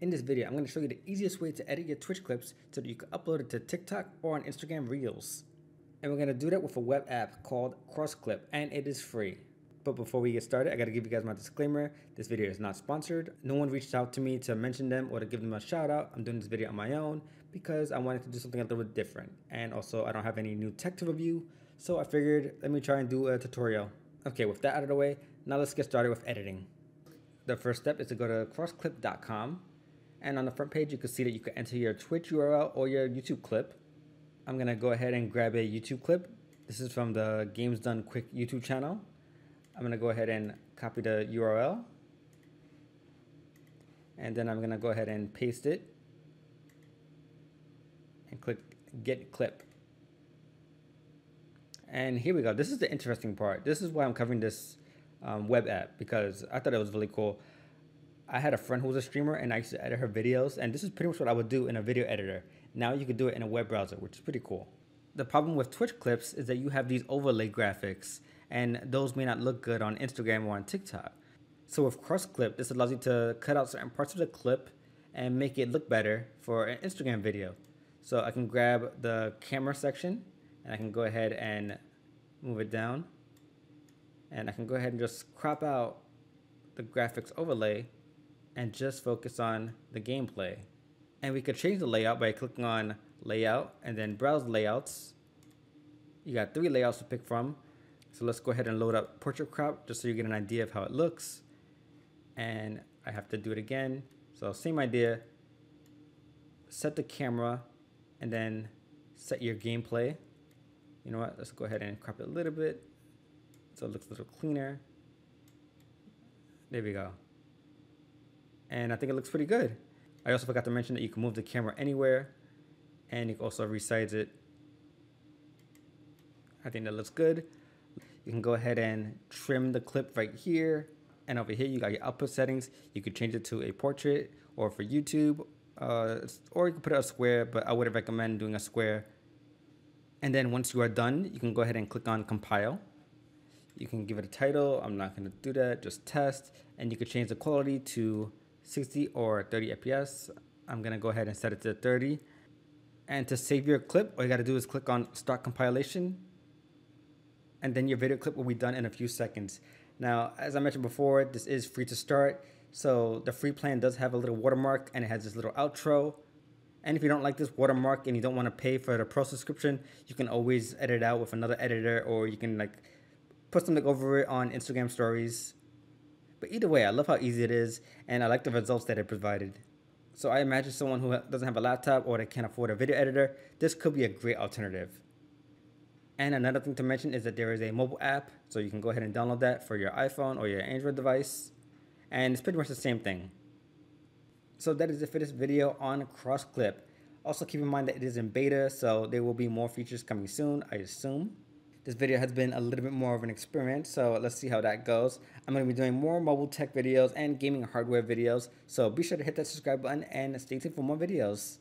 In this video, I'm going to show you the easiest way to edit your Twitch clips so that you can upload it to TikTok or on Instagram Reels. And we're going to do that with a web app called CrossClip, and it is free. But before we get started, I got to give you guys my disclaimer. This video is not sponsored. No one reached out to me to mention them or to give them a shout out. I'm doing this video on my own because I wanted to do something a little bit different. And also, I don't have any new tech to review, so I figured let me try and do a tutorial. Okay, with that out of the way, now let's get started with editing. The first step is to go to crossclip.com, and on the front page you can see that you can enter your Twitch URL or your YouTube clip. I'm going to go ahead and grab a YouTube clip. This is from the Games Done Quick YouTube channel. I'm going to go ahead and copy the URL, and then I'm going to go ahead and paste it and click Get Clip. And here we go. This is the interesting part. This is why I'm covering this web app, because I thought it was really cool. I had a friend who was a streamer, and I used to edit her videos, and this is pretty much what I would do in a video editor. Now you can do it in a web browser, which is pretty cool. The problem with Twitch clips is that you have these overlay graphics, and those may not look good on Instagram or on TikTok. So with CrossClip, this allows you to cut out certain parts of the clip and make it look better for an Instagram video. So I can grab the camera section, and I can go ahead and move it down. And I can go ahead and just crop out the graphics overlay and just focus on the gameplay. And we could change the layout by clicking on Layout and then Browse Layouts. You got 3 layouts to pick from. So let's go ahead and load up Portrait Crop just so you get an idea of how it looks. And I have to do it again. So same idea. Set the camera and then set your gameplay. You know what? Let's go ahead and crop it a little bit so it looks a little cleaner. There we go. And I think it looks pretty good. I also forgot to mention that you can move the camera anywhere, and you can also resize it. I think that looks good. You can go ahead and trim the clip right here, and over here you got your output settings. You could change it to a portrait or for YouTube, or you can put it a square, but I would recommend doing a square. And then once you are done, you can go ahead and click on Compile. You can give it a title. I'm not going to do that, just test. And you could change the quality to 60 or 30 FPS. I'm going to go ahead and set it to 30. And to save your clip, all you got to do is click on Start Compilation. And then your video clip will be done in a few seconds. Now, as I mentioned before, this is free to start. So the free plan does have a little watermark, and it has this little outro. And if you don't like this watermark and you don't want to pay for the pro subscription, you can always edit it out with another editor, or you can like put something over it on Instagram stories. But either way, I love how easy it is, and I like the results that it provided. So I imagine someone who doesn't have a laptop or they can't afford a video editor, this could be a great alternative. And another thing to mention is that there is a mobile app, so you can go ahead and download that for your iPhone or your Android device. And it's pretty much the same thing. So that is it for this video on CrossClip. Also keep in mind that it is in beta, so there will be more features coming soon, I assume. This video has been a little bit more of an experiment, so let's see how that goes. I'm going to be doing more mobile tech videos and gaming hardware videos, so be sure to hit that subscribe button and stay tuned for more videos.